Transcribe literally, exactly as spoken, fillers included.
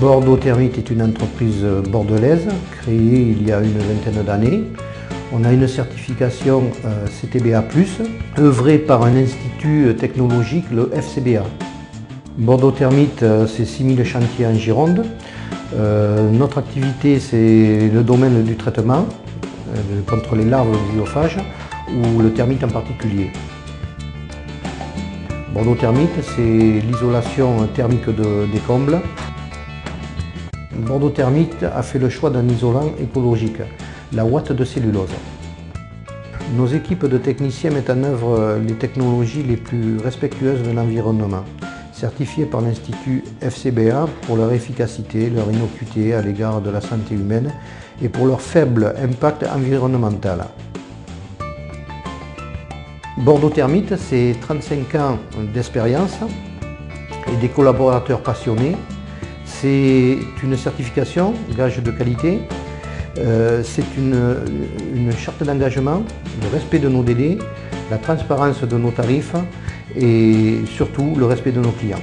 Bordeaux Thermite est une entreprise bordelaise créée il y a une vingtaine d'années. On a une certification C T B A plus, œuvrée par un institut technologique, le F C B A. Bordeaux Thermite, c'est six mille chantiers en Gironde. Euh, notre activité, c'est le domaine du traitement euh, contre les larves biophages ou le thermite en particulier. Bordeaux Thermite, c'est l'isolation thermique de, des combles. Bordeaux Thermite a fait le choix d'un isolant écologique, la ouate de cellulose. Nos équipes de techniciens mettent en œuvre les technologies les plus respectueuses de l'environnement, certifiées par l'Institut F C B A pour leur efficacité, leur innocuité à l'égard de la santé humaine et pour leur faible impact environnemental. Bordeaux Thermite, c'est trente-cinq ans d'expérience et des collaborateurs passionnés. C'est une certification, gage de qualité, euh, c'est une, une charte d'engagement, le respect de nos délais, la transparence de nos tarifs et surtout le respect de nos clients.